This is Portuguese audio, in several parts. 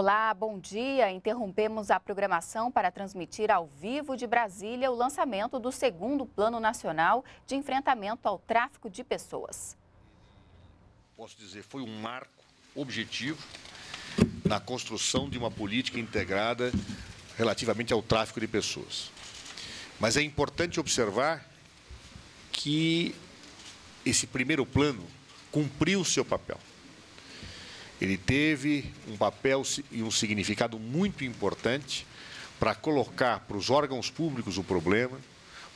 Olá, bom dia. Interrompemos a programação para transmitir ao vivo de Brasília o lançamento do 2º Plano Nacional de Enfrentamento ao Tráfico de Pessoas. Posso dizer, foi um marco objetivo na construção de uma política integrada relativamente ao tráfico de pessoas. Mas é importante observar que esse primeiro plano cumpriu o seu papel. Ele teve um papel e um significado muito importante para colocar para os órgãos públicos o problema,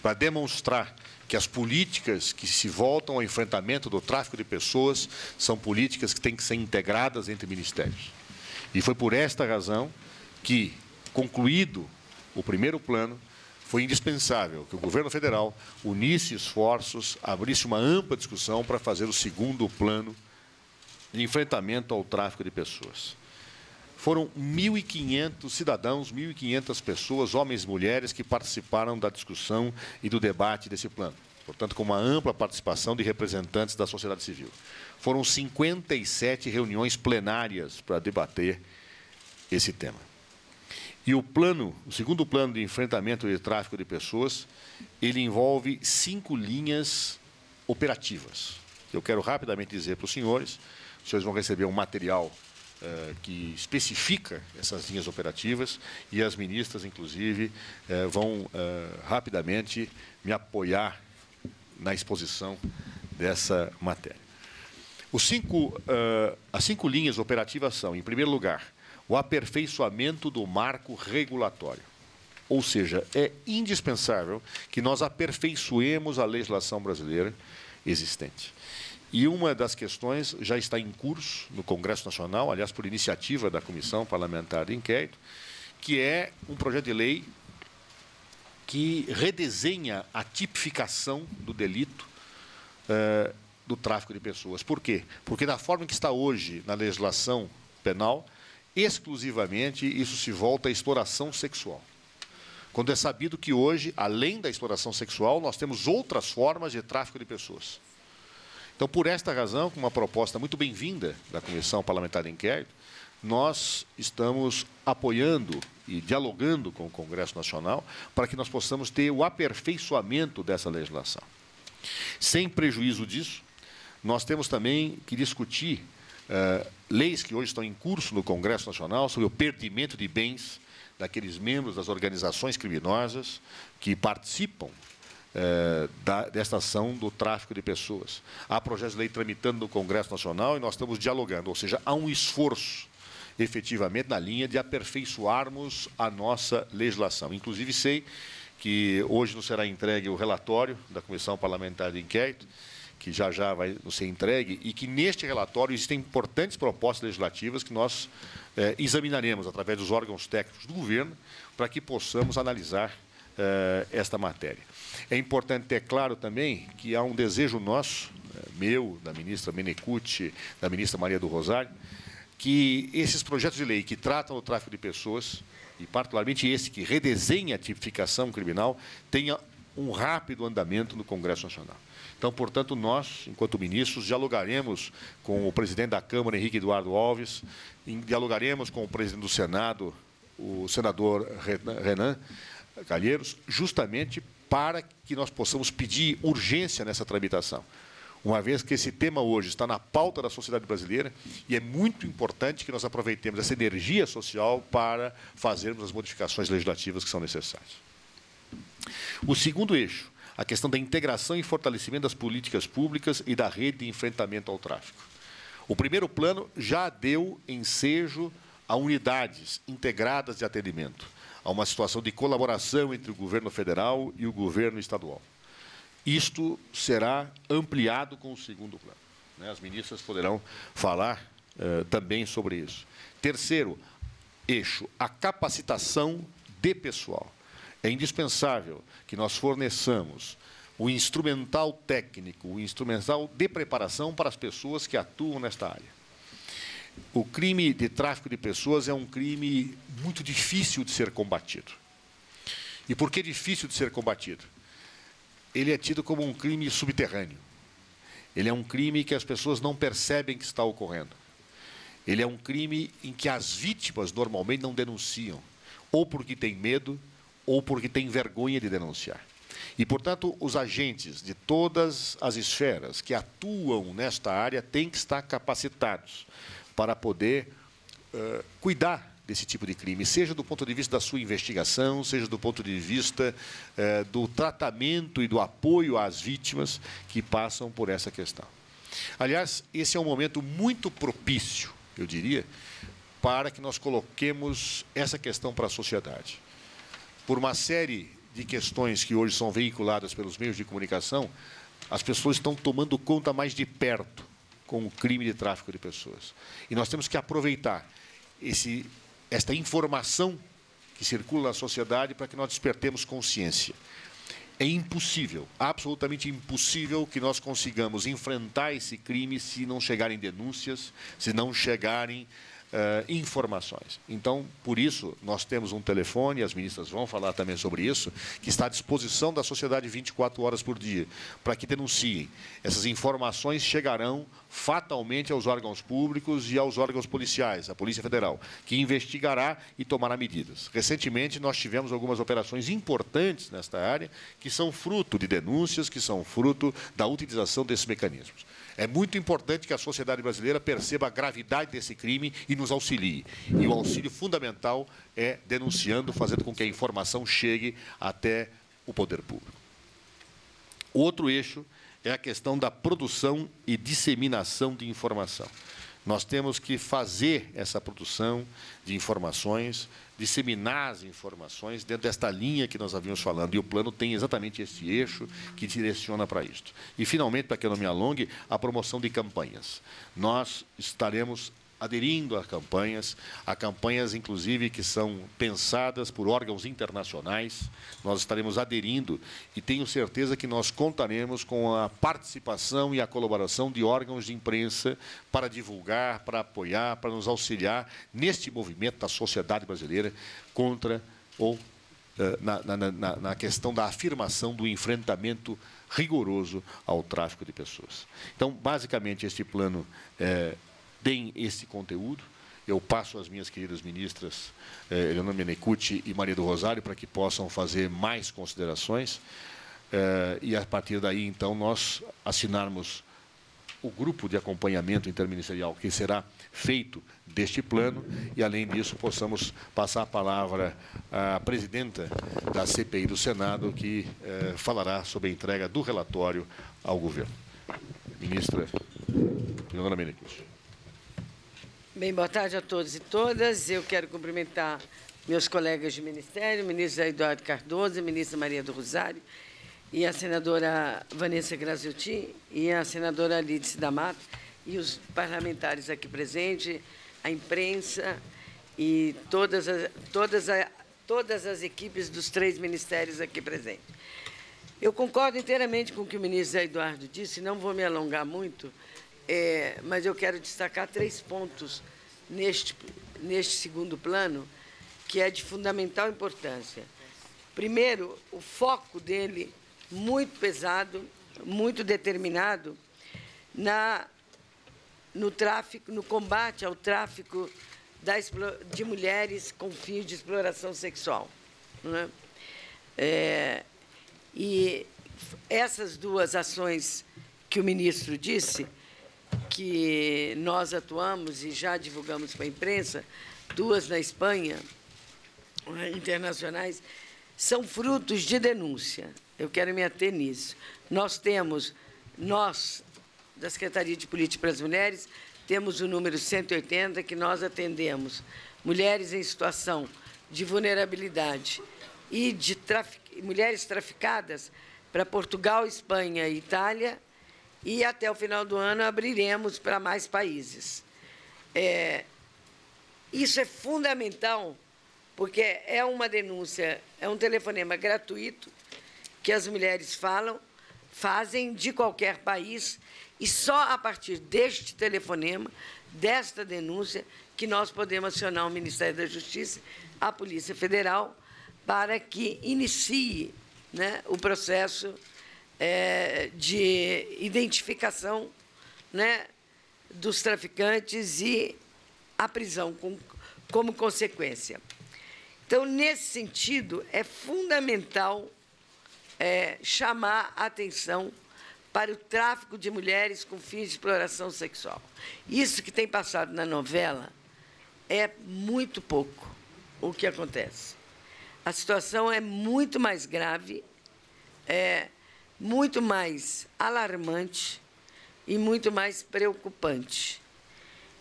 para demonstrar que as políticas que se voltam ao enfrentamento do tráfico de pessoas são políticas que têm que ser integradas entre ministérios. E foi por esta razão que, concluído o primeiro plano, foi indispensável que o governo federal unisse esforços, abrisse uma ampla discussão para fazer o 2º plano de enfrentamento ao tráfico de pessoas. Foram 1.500 cidadãos, 1.500 pessoas, homens e mulheres, que participaram da discussão e do debate desse plano. Portanto, com uma ampla participação de representantes da sociedade civil. Foram 57 reuniões plenárias para debater esse tema. E o plano, o 2º plano de enfrentamento de tráfico de pessoas, ele envolve 5 linhas operativas. Eu quero rapidamente dizer para os senhores. Os senhores vão receber um material que especifica essas linhas operativas e as ministras, inclusive, vão rapidamente me apoiar na exposição dessa matéria. As 5 linhas operativas são, em primeiro lugar, o aperfeiçoamento do marco regulatório. Ou seja, é indispensável que nós aperfeiçoemos a legislação brasileira existente. E uma das questões já está em curso no Congresso Nacional, aliás, por iniciativa da Comissão Parlamentar de Inquérito, que é um projeto de lei que redesenha a tipificação do delito do tráfico de pessoas. Por quê? Porque, da forma que está hoje na legislação penal, exclusivamente isso se volta à exploração sexual. Quando é sabido que hoje, além da exploração sexual, nós temos outras formas de tráfico de pessoas. Então, por esta razão, com uma proposta muito bem-vinda da Comissão Parlamentar de Inquérito, nós estamos apoiando e dialogando com o Congresso Nacional para que nós possamos ter o aperfeiçoamento dessa legislação. Sem prejuízo disso, nós temos também que discutir leis que hoje estão em curso no Congresso Nacional sobre o perdimento de bens daqueles membros das organizações criminosas que participam desta ação do tráfico de pessoas. Há projetos de lei tramitando no Congresso Nacional e nós estamos dialogando, ou seja, há um esforço efetivamente na linha de aperfeiçoarmos a nossa legislação. Inclusive, sei que hoje nos será entregue o relatório da Comissão Parlamentar de Inquérito, que já vai ser entregue, e que neste relatório existem importantes propostas legislativas que nós examinaremos através dos órgãos técnicos do governo para que possamos analisar esta matéria. É importante ter claro também que há um desejo nosso, meu, da ministra Menicucci, da ministra Maria do Rosário, que esses projetos de lei que tratam do tráfico de pessoas, e particularmente esse que redesenha a tipificação criminal, tenha um rápido andamento no Congresso Nacional. Então, portanto, nós, enquanto ministros, dialogaremos com o presidente da Câmara, Henrique Eduardo Alves, dialogaremos com o presidente do Senado, o senador Renan Calheiros, justamente para que nós possamos pedir urgência nessa tramitação, uma vez que esse tema hoje está na pauta da sociedade brasileira e é muito importante que nós aproveitemos essa energia social para fazermos as modificações legislativas que são necessárias. O 2º eixo, a questão da integração e fortalecimento das políticas públicas e da rede de enfrentamento ao tráfico. O primeiro plano já deu ensejo a unidades integradas de atendimento. Há uma situação de colaboração entre o governo federal e o governo estadual. Isto será ampliado com o 2º plano. As ministras poderão falar também sobre isso. Terceiro eixo, a capacitação de pessoal. É indispensável que nós forneçamos o instrumental técnico, o instrumental de preparação para as pessoas que atuam nesta área. O crime de tráfico de pessoas é um crime muito difícil de ser combatido. E por que difícil de ser combatido? Ele é tido como um crime subterrâneo. Ele é um crime que as pessoas não percebem que está ocorrendo. Ele é um crime em que as vítimas normalmente não denunciam, ou porque têm medo, ou porque têm vergonha de denunciar. E, portanto, os agentes de todas as esferas que atuam nesta área têm que estar capacitados para poder cuidar desse tipo de crime, seja do ponto de vista da sua investigação, seja do ponto de vista do tratamento e do apoio às vítimas que passam por essa questão. Aliás, esse é um momento muito propício, eu diria, para que nós coloquemos essa questão para a sociedade. Por uma série de questões que hoje são veiculadas pelos meios de comunicação, as pessoas estão tomando conta mais de perto com o crime de tráfico de pessoas. E nós temos que aproveitar esta informação que circula na sociedade para que nós despertemos consciência. É impossível, absolutamente impossível, que nós consigamos enfrentar esse crime se não chegarem denúncias, se não chegarem informações. Então, por isso, nós temos um telefone, as ministras vão falar também sobre isso, que está à disposição da sociedade 24 horas por dia, para que denunciem. Essas informações chegarão fatalmente aos órgãos públicos e aos órgãos policiais, à Polícia Federal, que investigará e tomará medidas. Recentemente, nós tivemos algumas operações importantes nesta área, que são fruto de denúncias, que são fruto da utilização desses mecanismos. É muito importante que a sociedade brasileira perceba a gravidade desse crime e nos auxilie. E o auxílio fundamental é denunciando, fazendo com que a informação chegue até o poder público. O outro eixo é a questão da produção e disseminação de informação. Nós temos que fazer essa produção de informações, disseminar as informações dentro desta linha que nós havíamos falando. E o plano tem exatamente esse eixo que direciona para isto. E, finalmente, para que eu não me alongue, a promoção de campanhas. Nós estaremos aderindo a campanhas, inclusive, que são pensadas por órgãos internacionais. Nós estaremos aderindo e tenho certeza que nós contaremos com a participação e a colaboração de órgãos de imprensa para divulgar, para apoiar, para nos auxiliar neste movimento da sociedade brasileira contra ou na questão da afirmação do enfrentamento rigoroso ao tráfico de pessoas. Então, basicamente, este plano tem esse conteúdo. Eu passo às minhas queridas ministras, Eleonora Menicucci e Maria do Rosário, para que possam fazer mais considerações. E, a partir daí, então, nós assinarmos o grupo de acompanhamento interministerial que será feito deste plano. E, além disso, possamos passar a palavra à presidenta da CPI do Senado, que falará sobre a entrega do relatório ao governo. Ministra Eleonora Menicucci. Bem, boa tarde a todos e todas. Eu quero cumprimentar meus colegas de ministério, o ministro José Eduardo Cardoso, a ministra Maria do Rosário, e a senadora Vanessa Grazziotin, e a senadora Lídice da Mata, e os parlamentares aqui presentes, a imprensa e todas as equipes dos três ministérios aqui presentes. Eu concordo inteiramente com o que o ministro José Eduardo disse, não vou me alongar muito, mas eu quero destacar três pontos neste segundo plano, que é de fundamental importância. Primeiro, o foco dele, muito pesado, muito determinado, no combate ao tráfico de mulheres com fins de exploração sexual. Não é? E essas duas ações que o ministro disse, que nós atuamos e já divulgamos para a imprensa, duas na Espanha, internacionais, são frutos de denúncia. Eu quero me ater nisso. Nós, da Secretaria de Política para as Mulheres, temos o número 180, que nós atendemos mulheres em situação de vulnerabilidade e de mulheres traficadas para Portugal, Espanha e Itália, e, até o final do ano, abriremos para mais países. Isso é fundamental, porque é uma denúncia, é um telefonema gratuito que as mulheres fazem de qualquer país, e só a partir deste telefonema, desta denúncia, que nós podemos acionar o Ministério da Justiça, a Polícia Federal, para que inicie, né, o processo de identificação, né, dos traficantes e a prisão como consequência. Então, nesse sentido, é fundamental chamar a atenção para o tráfico de mulheres com fins de exploração sexual. Isso que tem passado na novela é muito pouco o que acontece. A situação é muito mais grave, é muito mais alarmante e muito mais preocupante.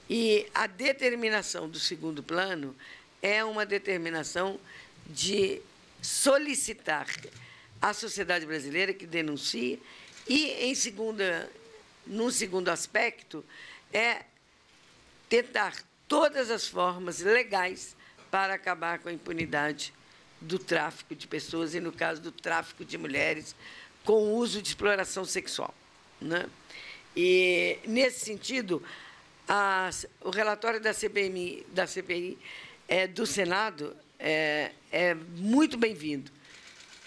E a determinação do segundo plano é uma determinação de solicitar à sociedade brasileira que denuncie e, num segundo aspecto, é tentar todas as formas legais para acabar com a impunidade do tráfico de pessoas e, no caso, do tráfico de mulheres com o uso de exploração sexual, né? E, nesse sentido, o relatório da CPI do Senado é muito bem-vindo.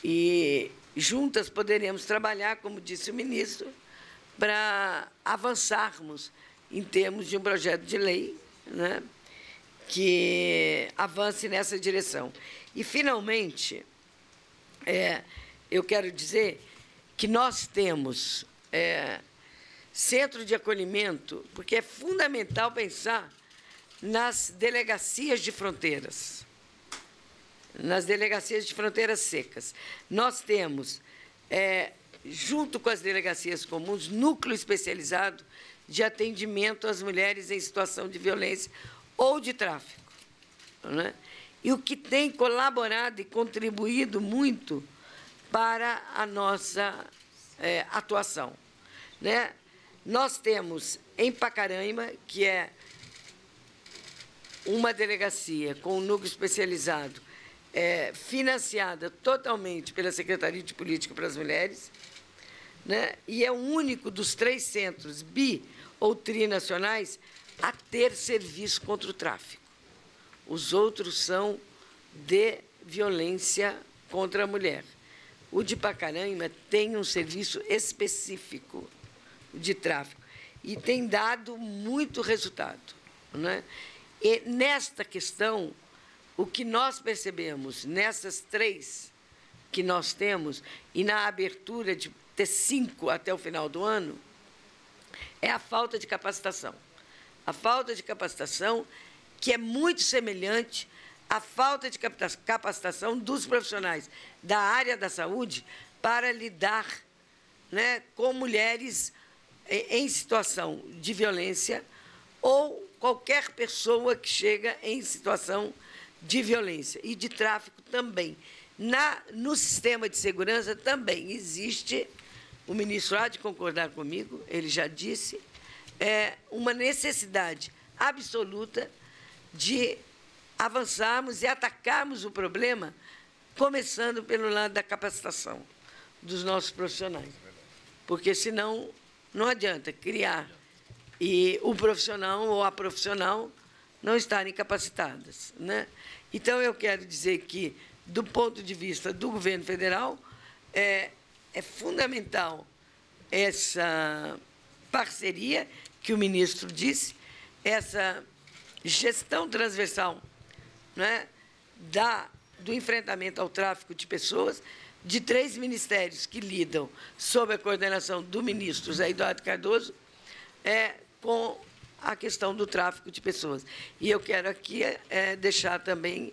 E juntas poderemos trabalhar, como disse o ministro, para avançarmos em termos de um projeto de lei, né, que avance nessa direção. E, finalmente, eu quero dizer que nós temos centro de acolhimento, porque é fundamental pensar nas delegacias de fronteiras, nas delegacias de fronteiras secas. Nós temos, junto com as delegacias comuns, núcleo especializado de atendimento às mulheres em situação de violência ou de tráfico, né? E o que tem colaborado e contribuído muito para a nossa atuação, né? Nós temos, em Pacaraima, que é uma delegacia com um núcleo especializado, financiada totalmente pela Secretaria de Política para as Mulheres, né, e é o único dos 3 centros bi ou trinacionais a ter serviço contra o tráfico. Os outros são de violência contra a mulher. O de Pacaraima tem um serviço específico de tráfico e tem dado muito resultado, né? E, nesta questão, o que nós percebemos nessas 3 que nós temos e na abertura de ter 5 até o final do ano, é a falta de capacitação. A falta de capacitação que é muito semelhante à falta de capacitação dos profissionais da área da saúde para lidar, né, com mulheres em situação de violência ou qualquer pessoa que chega em situação de violência e de tráfico também. No sistema de segurança também existe, o ministro há de concordar comigo, ele já disse, uma necessidade absoluta de avançarmos e atacarmos o problema, começando pelo lado da capacitação dos nossos profissionais. Porque, senão, não adianta criar... e o profissional ou a profissional não estarem capacitadas, né? Então, eu quero dizer que, do ponto de vista do governo federal, é fundamental essa parceria que o ministro disse, essa gestão transversal, né, do enfrentamento ao tráfico de pessoas, de 3 ministérios que lidam sob a coordenação do ministro José Eduardo Cardoso, com a questão do tráfico de pessoas. E eu quero aqui deixar também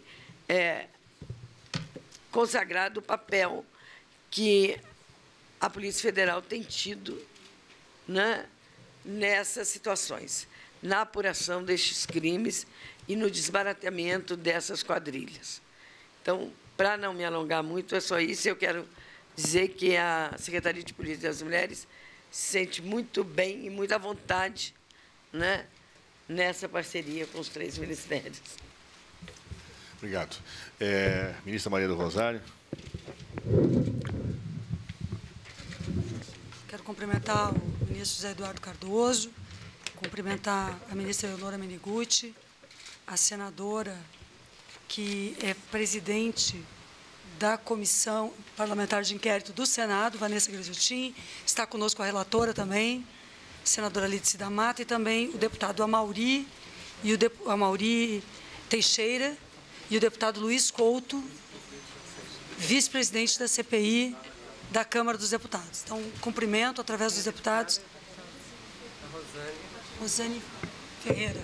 consagrado o papel que a Polícia Federal tem tido, né, nessas situações, na apuração destes crimes e no desbaratamento dessas quadrilhas. Então, para não me alongar muito, é só isso. Eu quero dizer que a Secretaria de Política das Mulheres se sente muito bem e muito à vontade, né, nessa parceria com os 3 ministérios. Obrigado. Ministra Maria do Rosário. Quero cumprimentar o ministro José Eduardo Cardoso, cumprimentar a ministra Eleonora Menicucci, a senadora que é presidente da Comissão Parlamentar de Inquérito do Senado, Vanessa Grazziotin, está conosco a relatora também, senadora Lídice da Mata, e também o deputado Amauri e o Amauri Teixeira e o deputado Luiz Couto, vice-presidente da CPI da Câmara dos Deputados. Então, cumprimento através dos deputados. Rosane Ferreira.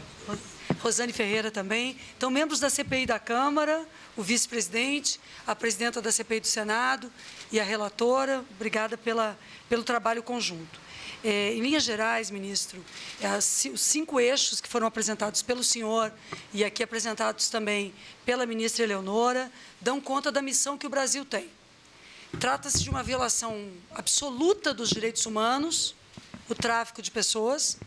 Rosane Ferreira também. Então, membros da CPI da Câmara, o vice-presidente, a presidenta da CPI do Senado e a relatora, obrigada pelo trabalho conjunto. Em linhas gerais, ministro, os 5 eixos que foram apresentados pelo senhor e aqui apresentados também pela ministra Eleonora dão conta da missão que o Brasil tem. Trata-se de uma violação absoluta dos direitos humanos, o tráfico de pessoas.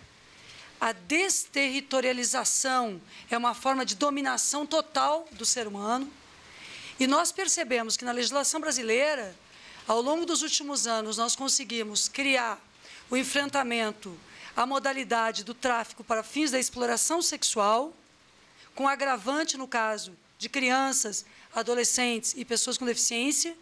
A desterritorialização é uma forma de dominação total do ser humano. E nós percebemos que na legislação brasileira, ao longo dos últimos anos, nós conseguimos criar o enfrentamento à modalidade do tráfico para fins da exploração sexual, com agravante no caso de crianças, adolescentes e pessoas com deficiência,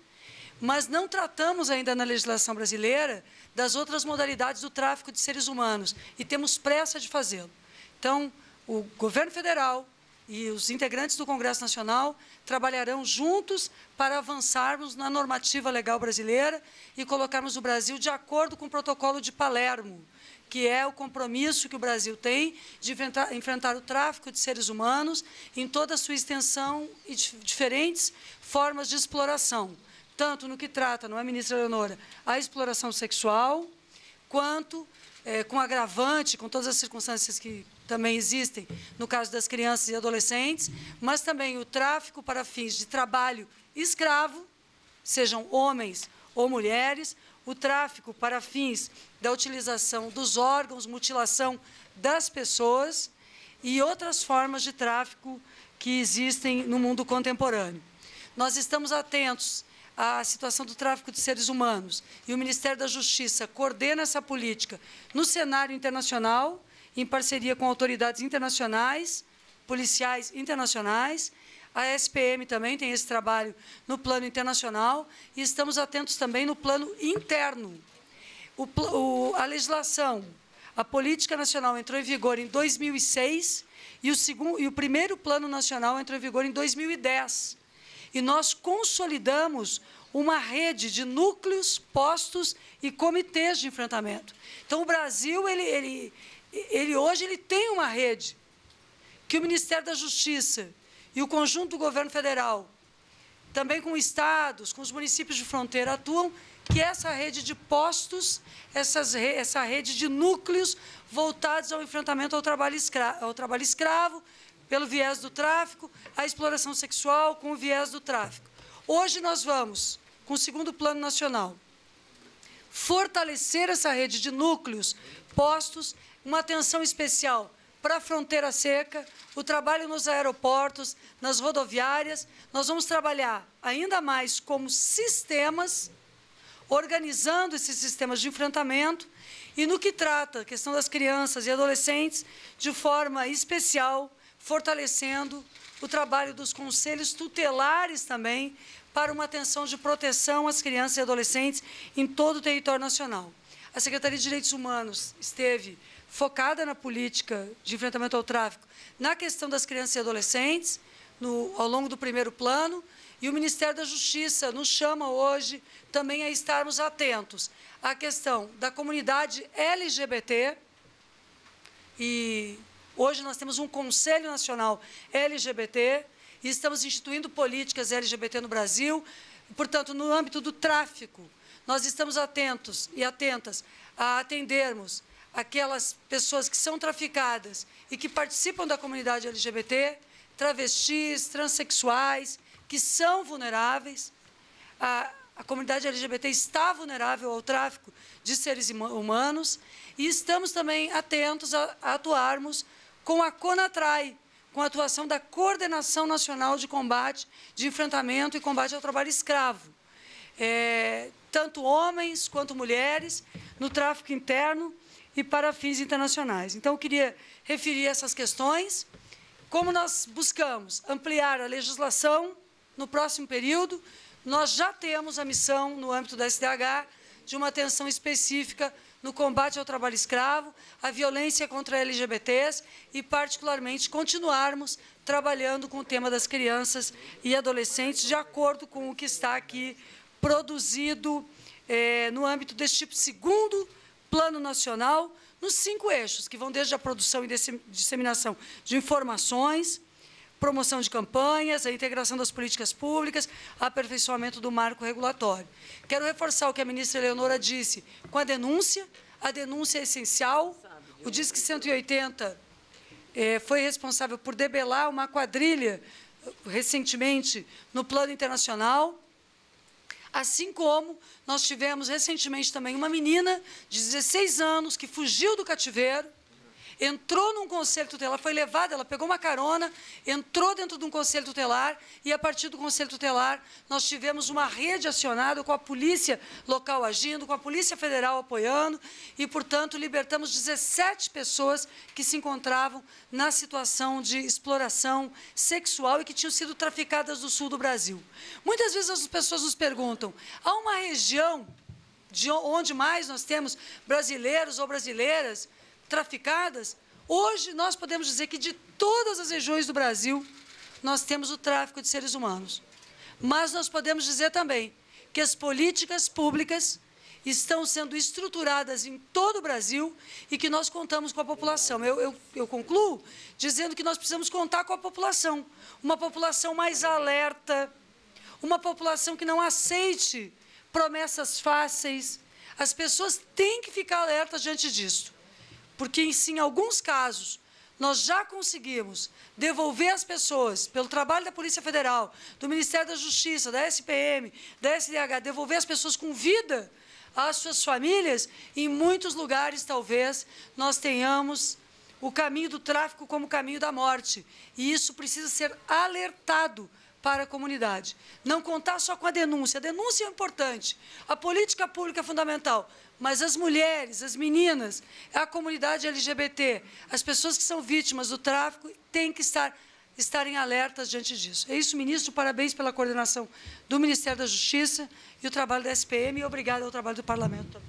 mas não tratamos ainda na legislação brasileira das outras modalidades do tráfico de seres humanos, e temos pressa de fazê-lo. Então, o governo federal e os integrantes do Congresso Nacional trabalharão juntos para avançarmos na normativa legal brasileira e colocarmos o Brasil de acordo com o Protocolo de Palermo, que é o compromisso que o Brasil tem de enfrentar o tráfico de seres humanos em toda a sua extensão e diferentes formas de exploração, tanto no que trata, não é, ministra Eleonora, a exploração sexual, quanto com agravante, com todas as circunstâncias que também existem no caso das crianças e adolescentes, mas também o tráfico para fins de trabalho escravo, sejam homens ou mulheres, o tráfico para fins da utilização dos órgãos, mutilação das pessoas e outras formas de tráfico que existem no mundo contemporâneo. Nós estamos atentos a situação do tráfico de seres humanos, e o Ministério da Justiça coordena essa política no cenário internacional, em parceria com autoridades internacionais, policiais internacionais. A SPM também tem esse trabalho no plano internacional, e estamos atentos também no plano interno. A legislação, a política nacional entrou em vigor em 2006, e o primeiro plano nacional entrou em vigor em 2010. E nós consolidamos uma rede de núcleos, postos e comitês de enfrentamento. Então, o Brasil, hoje tem uma rede que o Ministério da Justiça e o conjunto do governo federal, também com estados, com os municípios de fronteira, atuam, que é essa rede de postos, essa rede de núcleos voltados ao enfrentamento ao trabalho escravo, pelo viés do tráfico, a exploração sexual com o viés do tráfico. Hoje nós vamos, com o segundo plano nacional, fortalecer essa rede de núcleos, postos, uma atenção especial para a fronteira seca, o trabalho nos aeroportos, nas rodoviárias. Nós vamos trabalhar ainda mais como sistemas, organizando esses sistemas de enfrentamento, e no que trata a questão das crianças e adolescentes, de forma especial, fortalecendo o trabalho dos conselhos tutelares também para uma atenção de proteção às crianças e adolescentes em todo o território nacional. A Secretaria de Direitos Humanos esteve focada na política de enfrentamento ao tráfico, na questão das crianças e adolescentes, ao longo do primeiro plano, e o Ministério da Justiça nos chama hoje também a estarmos atentos à questão da comunidade LGBT e... Hoje nós temos um Conselho Nacional LGBT e estamos instituindo políticas LGBT no Brasil. Portanto, no âmbito do tráfico, nós estamos atentos e atentas a atendermos aquelas pessoas que são traficadas e que participam da comunidade LGBT, travestis, transexuais, que são vulneráveis. A comunidade LGBT está vulnerável ao tráfico de seres humanos, e estamos também atentos a atuarmos com a CONATRAE, com a atuação da Coordenação Nacional de Combate, de Enfrentamento e Combate ao Trabalho Escravo. Tanto homens quanto mulheres, no tráfico interno e para fins internacionais. Então, eu queria referir essas questões. Como nós buscamos ampliar a legislação no próximo período, nós já temos a missão, no âmbito da SDH, de uma atenção específica no combate ao trabalho escravo, à violência contra LGBTs e, particularmente, continuarmos trabalhando com o tema das crianças e adolescentes, de acordo com o que está aqui produzido no âmbito deste segundo Plano Nacional, nos 5 eixos, que vão desde a produção e disseminação de informações, promoção de campanhas, a integração das políticas públicas, aperfeiçoamento do marco regulatório. Quero reforçar o que a ministra Eleonora disse com a denúncia é essencial. O Disque 180 foi responsável por debelar uma quadrilha, recentemente, no plano internacional, assim como nós tivemos, recentemente, também uma menina de 16 anos que fugiu do cativeiro, entrou num conselho tutelar, foi levada, ela pegou uma carona, entrou dentro de um conselho tutelar e, a partir do conselho tutelar, nós tivemos uma rede acionada com a polícia local agindo, com a Polícia Federal apoiando e, portanto, libertamos 17 pessoas que se encontravam na situação de exploração sexual e que tinham sido traficadas do sul do Brasil. Muitas vezes as pessoas nos perguntam, há uma região de onde mais nós temos brasileiros ou brasileiras traficadas? Hoje, nós podemos dizer que de todas as regiões do Brasil, nós temos o tráfico de seres humanos. Mas nós podemos dizer também que as políticas públicas estão sendo estruturadas em todo o Brasil e que nós contamos com a população. Eu concluo dizendo que nós precisamos contar com a população, uma população mais alerta, uma população que não aceite promessas fáceis. As pessoas têm que ficar alertas diante disso. Porque, sim, em alguns casos, nós já conseguimos devolver as pessoas, pelo trabalho da Polícia Federal, do Ministério da Justiça, da SPM, da SDH, devolver as pessoas com vida às suas famílias. Em muitos lugares, talvez, nós tenhamos o caminho do tráfico como caminho da morte. E isso precisa ser alertado para a comunidade. Não contar só com a denúncia. A denúncia é importante, a política pública é fundamental, mas as mulheres, as meninas, a comunidade LGBT, as pessoas que são vítimas do tráfico têm que estarem alertas diante disso. É isso, ministro. Parabéns pela coordenação do Ministério da Justiça e o trabalho da SPM, e obrigado ao trabalho do Parlamento.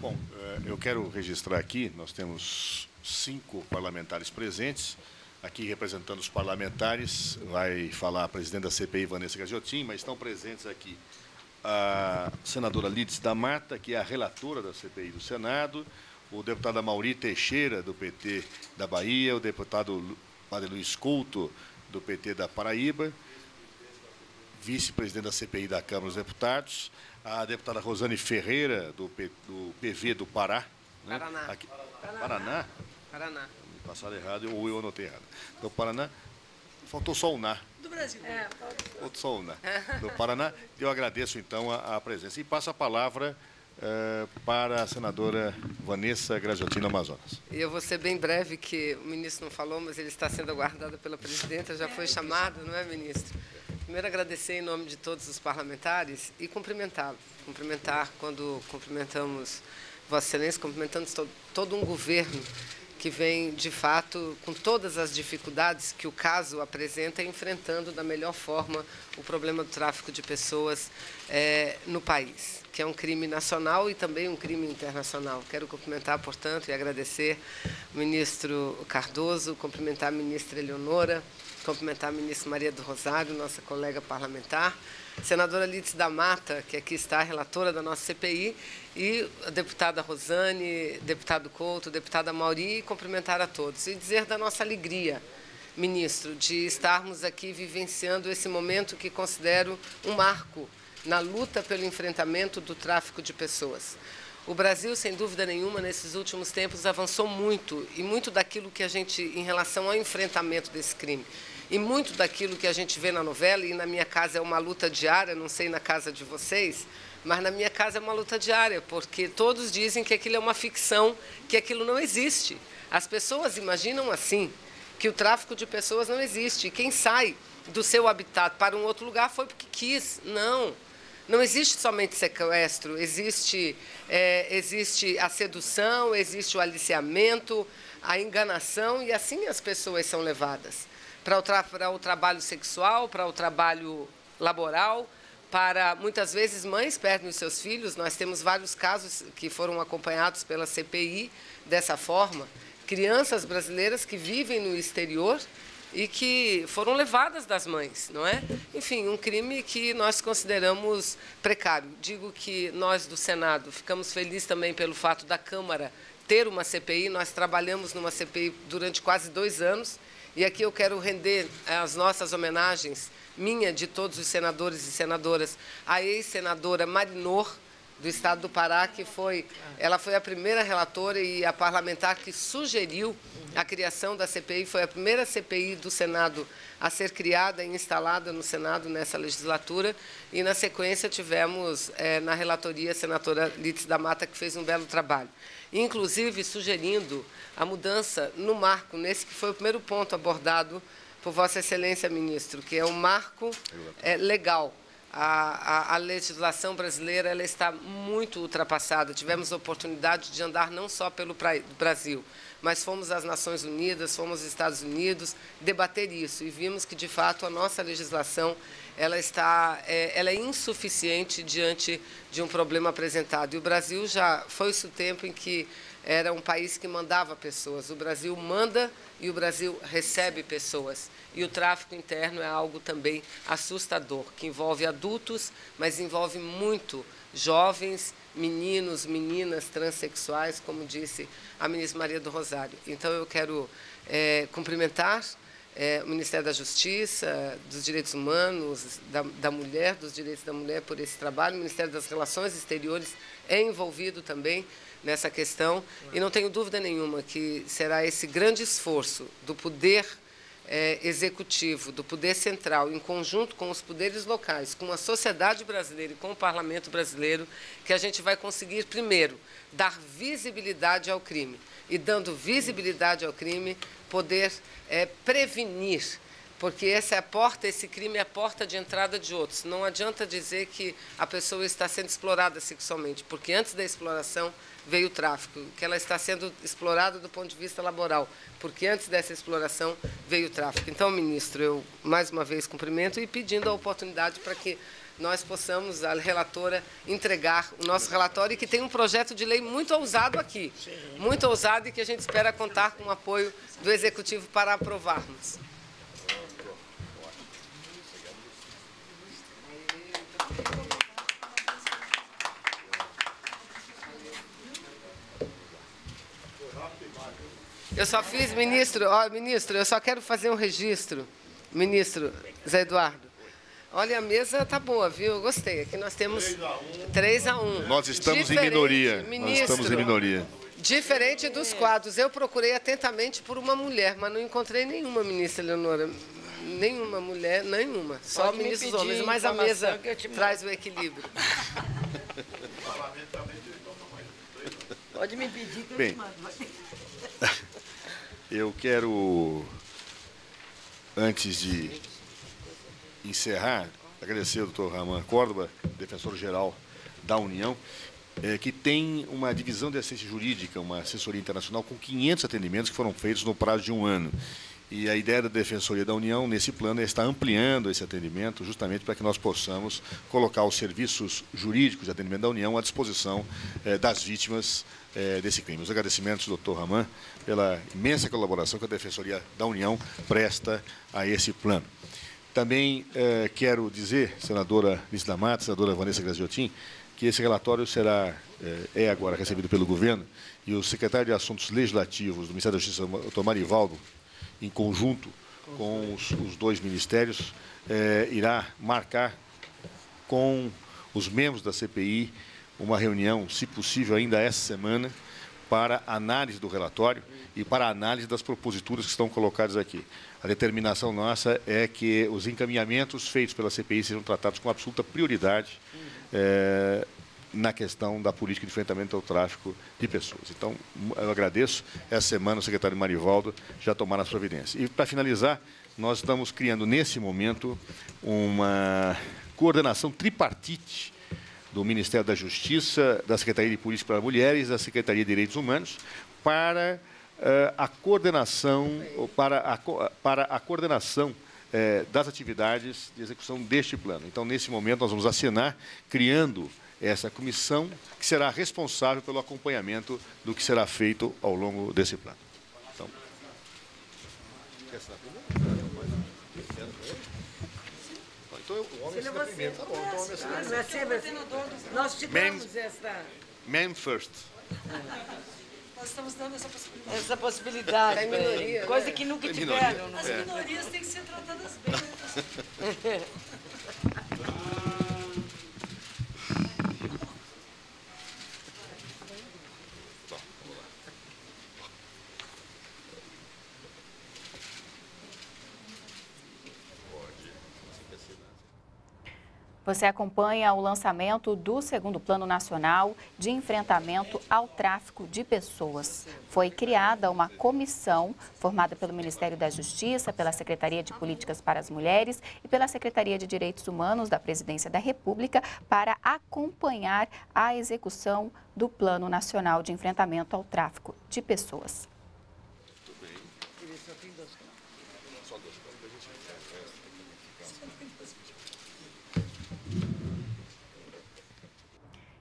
Bom, eu quero registrar aqui, nós temos 5 parlamentares presentes, aqui representando os parlamentares. Vai falar a presidente da CPI, Vanessa Grazziotin, mas estão presentes aqui a senadora Lídice da Mata, que é a relatora da CPI do Senado, o deputado Amauri Teixeira, do PT da Bahia, o deputado Luiz Couto, do PT da Paraíba, vice-presidente da CPI da Câmara dos Deputados, a deputada Rosane Ferreira, do PV do Pará. Né? Paraná. Aqui, Paraná. Passaram errado, ou eu anotei errado. Do Paraná, faltou só o NAR. Do Brasil. Faltou só o NAR. Do Paraná, eu agradeço, então, a presença. E passo a palavra para a senadora Vanessa Grazziotin, Amazonas. Eu vou ser bem breve, que o ministro não falou, mas ele está sendo aguardado pela presidenta, já foi chamado, não é, ministro? Primeiro, agradecer em nome de todos os parlamentares e cumprimentá-lo. Cumprimentar, quando cumprimentamos Vossa Excelência, cumprimentamos todo um governo que vem, de fato, com todas as dificuldades que o caso apresenta, enfrentando da melhor forma o problema do tráfico de pessoas no país, que é um crime nacional e também um crime internacional. Quero cumprimentar, portanto, e agradecer o ministro Cardoso, cumprimentar a ministra Eleonora, cumprimentar a ministra Maria do Rosário, nossa colega parlamentar, senadora Lídice da Mata, que aqui está, relatora da nossa CPI, e a deputada Rosane, deputado Couto, deputada Mauri, cumprimentar a todos. E dizer da nossa alegria, ministro, de estarmos aqui vivenciando esse momento que considero um marco na luta pelo enfrentamento do tráfico de pessoas. O Brasil, sem dúvida nenhuma, nesses últimos tempos avançou muito, e muito daquilo que a gente, em relação ao enfrentamento desse crime, e muito daquilo que a gente vê na novela, e na minha casa é uma luta diária, não sei na casa de vocês, mas na minha casa é uma luta diária, porque todos dizem que aquilo é uma ficção, que aquilo não existe. As pessoas imaginam assim, que o tráfico de pessoas não existe. E quem sai do seu habitat para um outro lugar foi porque quis. Não. Não existe somente sequestro, existe a sedução, existe o aliciamento, a enganação, e assim as pessoas são levadas para o trabalho sexual, para o trabalho laboral, para, muitas vezes, mães perdem os seus filhos. Nós temos vários casos que foram acompanhados pela CPI dessa forma. Crianças brasileiras que vivem no exterior e que foram levadas das mães, não é? Enfim, um crime que nós consideramos precário. Digo que nós, do Senado, ficamos felizes também pelo fato da Câmara ter uma CPI. Nós trabalhamos numa CPI durante quase 2 anos, e aqui eu quero render as nossas homenagens, minha, de todos os senadores e senadoras, à ex-senadora Marinor, do Estado do Pará, que foi, ela foi a primeira relatora e a parlamentar que sugeriu a criação da CPI, foi a primeira CPI do Senado a ser criada e instalada no Senado nessa legislatura, e na sequência tivemos na relatoria a senadora Lídice da Mata, que fez um belo trabalho, inclusive sugerindo a mudança no marco, nesse que foi o primeiro ponto abordado por Vossa Excelência, ministro, que é o marco legal. A legislação brasileira, ela está muito ultrapassada. Tivemos a oportunidade de andar não só pelo Brasil, mas fomos às Nações Unidas, fomos aos Estados Unidos debater isso, e vimos que, de fato, a nossa legislação ela é insuficiente diante de um problema apresentado. E o Brasil já foi o tempo em que era um país que mandava pessoas. O Brasil manda e o Brasil recebe pessoas. E o tráfico interno é algo também assustador, que envolve adultos, mas envolve muito jovens, meninos, meninas, transexuais, como disse a ministra Maria do Rosário. Então, eu quero cumprimentar o Ministério da Justiça, dos Direitos Humanos, da Mulher, dos Direitos da Mulher, por esse trabalho. O Ministério das Relações Exteriores é envolvido também nessa questão, e não tenho dúvida nenhuma que será esse grande esforço do poder executivo, do poder central, em conjunto com os poderes locais, com a sociedade brasileira e com o parlamento brasileiro, que a gente vai conseguir, primeiro, dar visibilidade ao crime, e, dando visibilidade ao crime, poder prevenir, porque essa é a porta, esse crime é a porta de entrada de outros. Não adianta dizer que a pessoa está sendo explorada sexualmente, porque antes da exploração veio o tráfico, que ela está sendo explorada do ponto de vista laboral, porque antes dessa exploração veio o tráfico. Então, ministro, eu mais uma vez cumprimento e pedindo a oportunidade para que nós possamos, a relatora, entregar o nosso relatório, que tem um projeto de lei muito ousado aqui, muito ousado, e que a gente espera contar com o apoio do Executivo para aprovarmos. Eu só fiz, ministro, ó, ministro, eu só quero fazer um registro, ministro José Eduardo. Olha, a mesa está boa, viu? Eu gostei. Aqui nós temos 3-1. Nós estamos em minoria. Ministro, nós estamos em minoria. Diferente dos quadros. Eu procurei atentamente por uma mulher, mas não encontrei nenhuma, ministra Eleonora. Nenhuma mulher, nenhuma. Só ministros homens, mas a mesa traz o equilíbrio. Pode me pedir que eu te mando. Eu quero, antes de encerrar, agradecer ao doutor Ramon Córdoba, defensor-geral da União, que tem uma divisão de assistência jurídica, uma assessoria internacional, com 500 atendimentos que foram feitos no prazo de 1 ano. E a ideia da Defensoria da União, nesse plano, é estar ampliando esse atendimento, justamente para que nós possamos colocar os serviços jurídicos de atendimento da União à disposição das vítimas desse crime. Os agradecimentos, doutor Ramon, pela imensa colaboração que a Defensoria da União presta a esse plano. Também quero dizer, senadora Lídice da Mata, senadora Vanessa Grazziotin, que esse relatório será, agora recebido pelo governo, e o secretário de Assuntos Legislativos do Ministério da Justiça, doutor Marivaldo, em conjunto com os 2 ministérios, irá marcar com os membros da CPI uma reunião, se possível, ainda essa semana, para análise do relatório e para análise das proposituras que estão colocadas aqui. A determinação nossa é que os encaminhamentos feitos pela CPI sejam tratados com absoluta prioridade na questão da política de enfrentamento ao tráfico de pessoas. Então, eu agradeço. Essa semana, o secretário Marivaldo já tomará as providências. E, para finalizar, nós estamos criando, nesse momento, uma coordenação tripartite do Ministério da Justiça, da Secretaria de Política para as Mulheres, da Secretaria de Direitos Humanos, para a coordenação das atividades de execução deste plano. Então, nesse momento, nós vamos assinar, criando essa comissão que será responsável pelo acompanhamento do que será feito ao longo desse plano. Então, o homem assina primeiro, tá bom, então o homem assina. Nós te damos esta... Man first. Nós estamos dando essa possibilidade. Essa possibilidade, minoria, coisa que nunca tiveram. As minorias têm que ser tratadas bem. Você acompanha o lançamento do 2º Plano Nacional de Enfrentamento ao Tráfico de Pessoas. Foi criada uma comissão formada pelo Ministério da Justiça, pela Secretaria de Políticas para as Mulheres e pela Secretaria de Direitos Humanos da Presidência da República para acompanhar a execução do Plano Nacional de Enfrentamento ao Tráfico de Pessoas.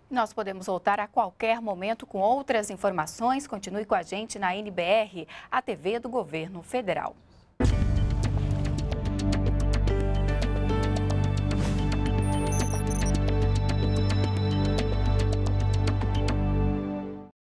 Nós podemos voltar a qualquer momento com outras informações. Continue com a gente na NBR, a TV do Governo Federal.